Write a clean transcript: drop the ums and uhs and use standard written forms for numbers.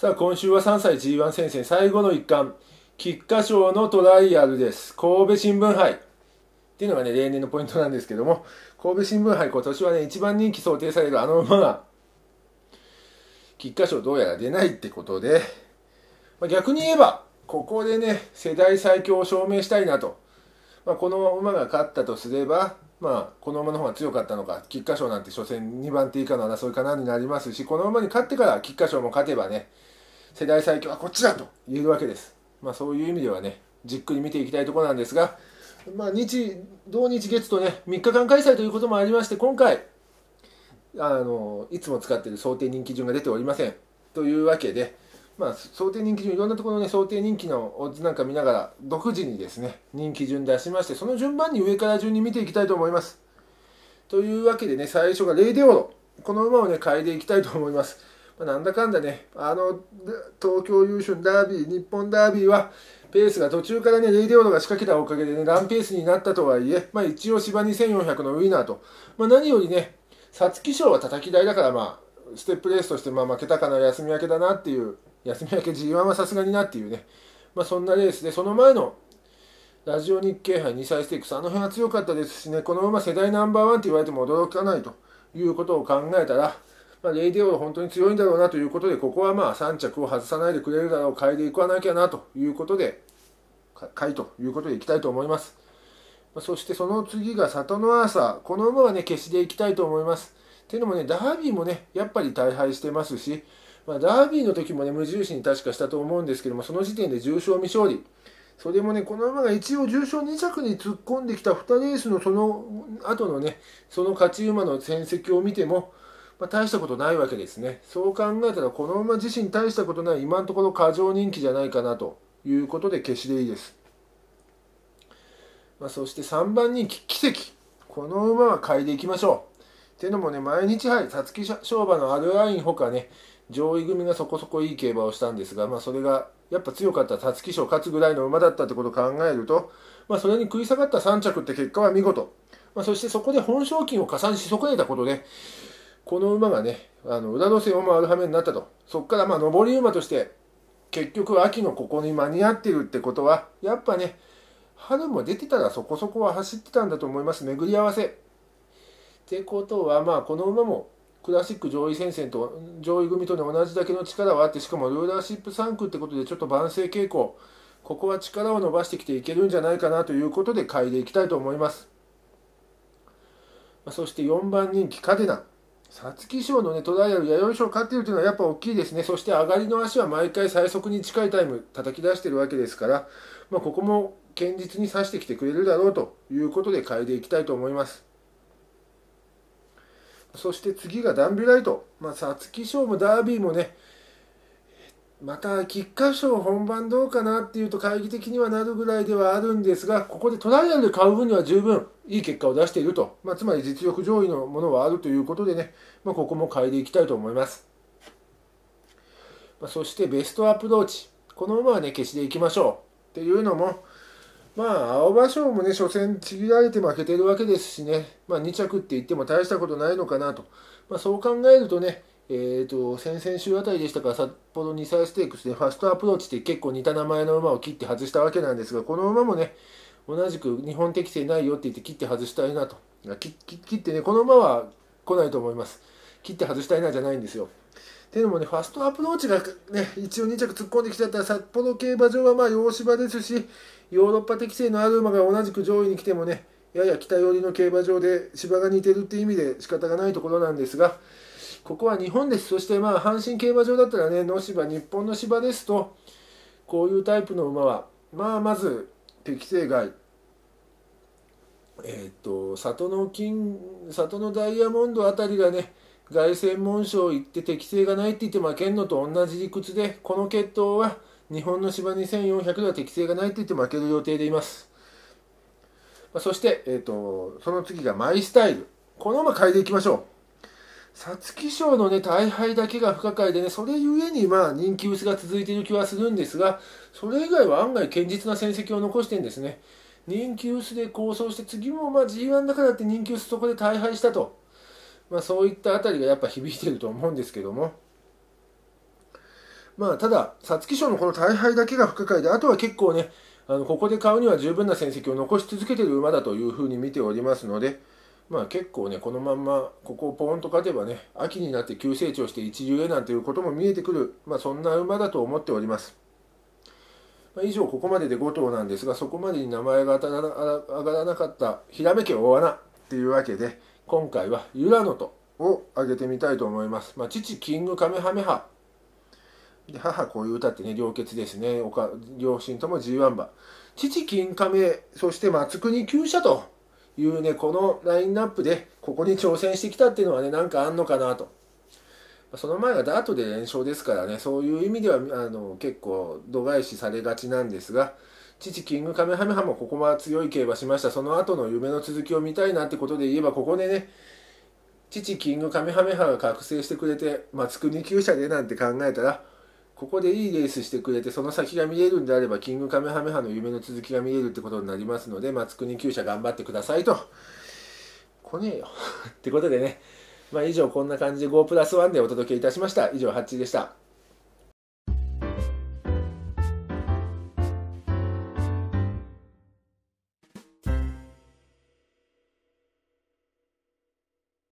さあ今週は3歳 G1 戦線最後の一環、菊花賞のトライアルです。神戸新聞杯っていうのがね、例年のポイントなんですけども、神戸新聞杯今年はね、一番人気想定されるあの馬が菊花賞どうやら出ないってことで、逆に言えばここでね、世代最強を証明したいなと、この馬が勝ったとすれば、この馬の方が強かったのか、菊花賞なんて所詮2番手以下の争いかなになりますし、この馬に勝ってから菊花賞も勝てばね、世代最強はこっちだと言えるわけです。そういう意味ではね、じっくり見ていきたいところなんですが、土日月とね、3日間開催ということもありまして、今回いつも使っている想定人気順が出ておりません。というわけで、想定人気順、いろんなところの、ね、想定人気のオッズなんか見ながら独自にですね、人気順出しまして、その順番に上から順に見ていきたいと思います。というわけでね、最初がレイデオロ、この馬をね、変えていきたいと思います。なんだかんだね、東京優勝ダービー、日本ダービーはペースが途中からね、レイデオロが仕掛けたおかげでね、ランペースになったとはいえ、一応芝2400のウィナーと、何よりね、皐月賞は叩き台だから、ステップレースとして負けたかな、休み明けだなっていう、休み明け G1 はさすがになっていうね、そんなレースで、その前のラジオ日経杯2歳ステークス、あの辺は強かったですしね、この馬世代ナンバーワンって言われても驚かないということを考えたら、レイデオロ本当に強いんだろうなということで、ここは3着を外さないでくれるだろう、変えていかなきゃなということで、買いということでいきたいと思います。そしてその次がサトノアーサー、この馬はね、決していきたいと思います。というのもね、ダービーもね、やっぱり大敗してますし、ダービーの時もね、無印に確かしたと思うんですけども、その時点で重賞未勝利、それもね、この馬が一応重賞2着に突っ込んできた2レースのその後のね、その勝ち馬の戦績を見ても、大したことないわけですね。そう考えたら、この馬自身大したことない、今のところ過剰人気じゃないかなということで、決していいです。そして3番人気、奇跡、この馬は買いでいきましょう。というのもね、毎日杯、皐月賞馬のアルアインほかね、上位組がそこそこいい競馬をしたんですが、それがやっぱ強かった皐月賞勝つぐらいの馬だったってことを考えると、それに食い下がった3着って結果は見事、そしてそこで本賞金を加算し損ねたことで、この馬がね、裏路線を回る羽目になったと。そこから上り馬として結局秋のここに間に合ってるってことは、やっぱね、春も出てたらそこそこは走ってたんだと思います。巡り合わせってことは、この馬もクラシック上位戦線と上位組とね、同じだけの力はあって、しかもルーラーシップ3区ってことで、ちょっと万世傾向、ここは力を伸ばしてきていけるんじゃないかなということで、買いでいきたいと思います。そして4番人気カデナ、皐月賞の、ね、トライアル、弥生賞を勝っているというのはやっぱ大きいですね。そして上がりの足は毎回最速に近いタイム叩き出しているわけですから、ここも堅実に指してきてくれるだろうということで、買いでいきたいと思います。そして次がダンビュライト、皐月賞もダービーもね、また菊花賞本番どうかなっていうと懐疑的にはなるぐらいではあるんですが、ここでトライアルで買う分には十分いい結果を出していると、つまり実力上位のものはあるということでね、ここも買いでいきたいと思います。そしてベストアプローチ、この馬はね、消しでいきましょう。というのも、青葉賞もね、初戦ちぎられて負けてるわけですしね、2着って言っても大したことないのかなと、そう考えるとね、先々週あたりでしたから、札幌2歳ステークスでファストアプローチって結構似た名前の馬を切って外したわけなんですが、この馬もね、同じく日本適性ないよって言って切って外したいなと、切ってね、この馬は来ないと思います。切って外したいなじゃないんですよ。っていうのもね、ファストアプローチがね、一応2着突っ込んできちゃったら、札幌競馬場は洋芝ですし、ヨーロッパ適性のある馬が同じく上位に来てもね、やや北寄りの競馬場で芝が似てるっていう意味で仕方がないところなんですが、ここは日本です。そして阪神競馬場だったらね、野芝、日本の芝ですと、こういうタイプの馬はまず適正外、里のダイヤモンドあたりがね、凱旋門賞行って適性がないって言って負けるのと同じ理屈で、この血統は日本の芝2400では適性がないって言って負ける予定でいます。そして、その次がマイスタイル、この馬変えていきましょう。皐月賞のね、大敗だけが不可解でね、それゆえに人気薄が続いている気はするんですが、それ以外は案外堅実な戦績を残してるんですね。人気薄で構想して、次もG1 だからって人気薄そこで大敗したと、そういったあたりがやっぱ響いてると思うんですけども、まあ、ただ、皐月賞のこの大敗だけが不可解で、あとは結構ね、ここで買うには十分な成績を残し続けている馬だというふうに見ておりますので、まあ、結構ね、このまんまここをポーンと勝てばね、秋になって急成長して一流へなんていうことも見えてくる、まあ、そんな馬だと思っております。まあ、以上、ここまでで5頭なんですが、そこまでに名前が上がらなかったひらめき大穴っていうわけで、今回はユラノトを上げてみたいと思います。まあ、父、キングカメハメハ。で母、こういう歌ってね、両血ですね。両親とも G1 馬。父、金亀、そして松国厩舎というね、このラインナップで、ここに挑戦してきたっていうのはね、なんかあんのかなと。その前はダートで連勝ですからね、そういう意味では結構度外視されがちなんですが、父、キングカメハメハもここは強い競馬しました。その後の夢の続きを見たいなってことで言えば、ここでね、父、キングカメハメハが覚醒してくれて、松国厩舎でなんて考えたら、ここでいいレースしてくれて、その先が見えるんであれば、キングカメハメハの夢の続きが見えるってことになりますので、松国厩舎頑張ってくださいと。来ねえよ。ってことでね、まあ以上こんな感じで GO+1 でお届けいたしました。以上、ハッチーでした。